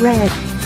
Red.